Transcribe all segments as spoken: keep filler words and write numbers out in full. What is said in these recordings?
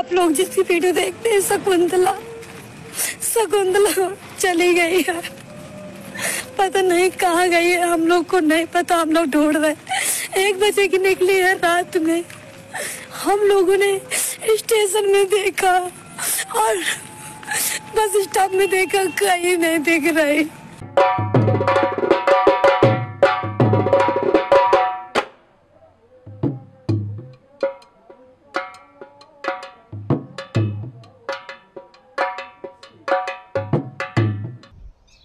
आप लोग जिसकी वीडियो देखते हैं, शकुंतला शकुंतला चली गई है, पता नहीं कहाँ गई है, हम लोग को नहीं पता, हम लोग ढूंढ रहे। एक बजे की निकली है रात में, हम लोगों ने स्टेशन में देखा और बस स्टॉप में देखा, कहीं नहीं दिख रही।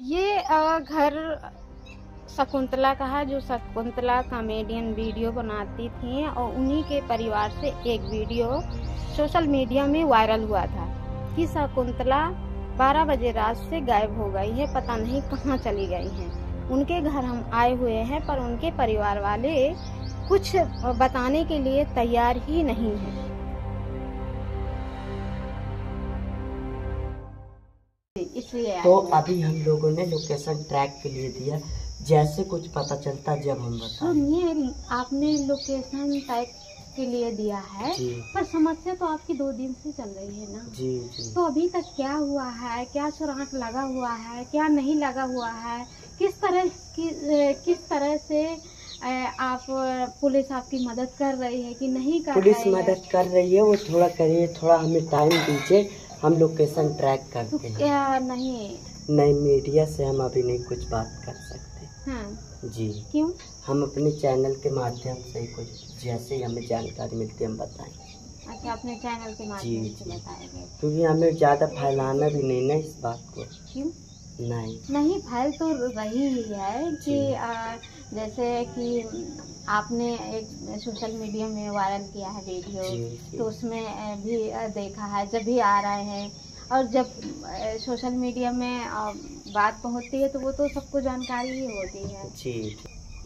ये आ, घर शकुंतला का है, जो शकुंतला कॉमेडियन वीडियो बनाती थी और उन्हीं के परिवार से एक वीडियो सोशल मीडिया में वायरल हुआ था कि शकुंतला बारह बजे रात से गायब हो गई है, पता नहीं कहाँ चली गई है। उनके घर हम आए हुए हैं पर उनके परिवार वाले कुछ बताने के लिए तैयार ही नहीं है। इसलिए तो अभी हम लोगों ने लोकेशन ट्रैक के लिए दिया, जैसे कुछ पता चलता जब हम बताएं। सुनिए, आपने लोकेशन ट्रैक के लिए दिया है पर समस्या तो आपकी दो दिन से चल रही है ना जी, जी। तो अभी तक क्या हुआ है, क्या सुराख लगा हुआ है, क्या नहीं लगा हुआ है, किस तरह कि, किस तरह से आप पुलिस आपकी मदद कर रही है कि नहीं कर पुलिस रही है? मदद कर रही है, वो थोड़ा करिए, थोड़ा हमें टाइम दीजिए, हम लोकेशन ट्रैक करते तो हैं। क्या नहीं नहीं मीडिया से हम अभी नहीं कुछ बात कर सकते। हाँ। जी क्यों? हम अपने चैनल के माध्यम से कुछ जैसे ही हमें जानकारी मिलती है हम बताएंगे। अच्छा, अपने चैनल के माध्यम से बताएंगे, क्योंकि हमें ज्यादा फैलाना भी नहीं ना इस बात को। क्यों? नहीं नहीं फैल तो रही ही है कि आ, जैसे कि आपने एक सोशल मीडिया में वायरल किया है वीडियो, जी, जी। तो उसमें भी देखा है, जब भी आ रहे हैं और जब सोशल मीडिया में बात पहुंचती है तो वो तो सबको जानकारी ही होती है जी।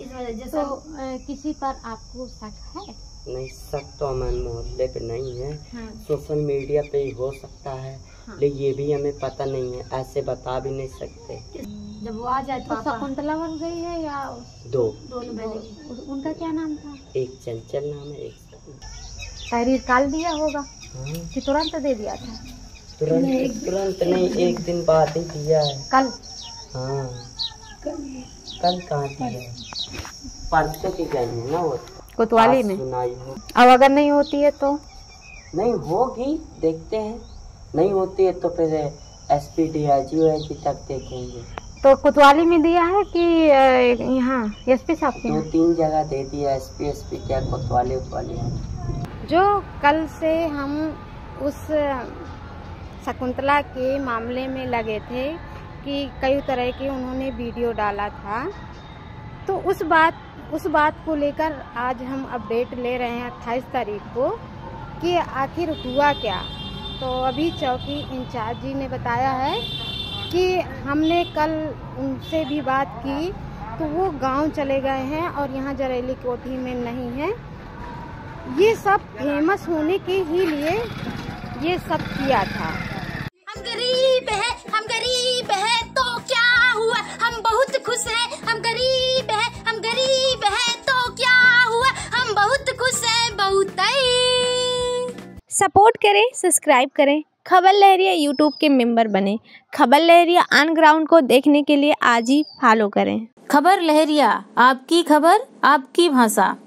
इस वजह से तो किसी पर आपको शक है? नहीं, शक तो हमारे मोहल्ले पे नहीं है। हाँ। सोशल मीडिया पे ही हो सकता है। हाँ। लेकिन ये भी हमें पता नहीं है, ऐसे बता भी नहीं सकते। जब वो आ जाए तो शकुंतला बन गई है या दो दोनों? उनका क्या नाम था? एक चंचल नाम है, एक तहरीर काल दिया होगा कि तुरंत दे दिया था? तुरंत तुरंत नहीं, एक दिन बाद ही दिया है। कल? हाँ कल कल कहाँ दिया? परसों की गई है ना वो कोतवाली में सुनाई हो। अब अगर नहीं होती है तो? नहीं होगी, देखते हैं, नहीं होती है तो फिर एसपी डीआईजी आईजी तक देखेंगे। तो कोतवाली में दिया है कि यहाँ एसपी साहब? दो तीन जगह दे दिया, एसपी एसपी क्या कोतवाली उतवाली है। जो कल से हम उस शकुंतला के मामले में लगे थे कि कई तरह के उन्होंने वीडियो डाला था, तो उस बात उस बात को लेकर आज हम अपडेट ले रहे हैं अट्ठाईस तारीख को कि आखिर हुआ क्या। तो अभी चौकी इंचार्ज जी ने बताया है कि हमने कल उनसे भी बात की तो वो गांव चले गए हैं और यहाँ जरेली कोठी में नहीं है। ये सब फेमस होने के ही लिए ये सब किया था। हम गरीब हैं, हम गरीब हैं तो क्या हुआ, हम बहुत खुश हैं, हम गरीब हैं, हम गरीब हैं तो क्या हुआ, हम बहुत खुश हैं, बहुत है। सपोर्ट करें, सब्सक्राइब करें, खबर लहरिया यूट्यूब के मेंबर बने। खबर लहरिया ऑन ग्राउंड को देखने के लिए आज ही फॉलो करें। खबर लहरिया, आपकी खबर आपकी भाषा।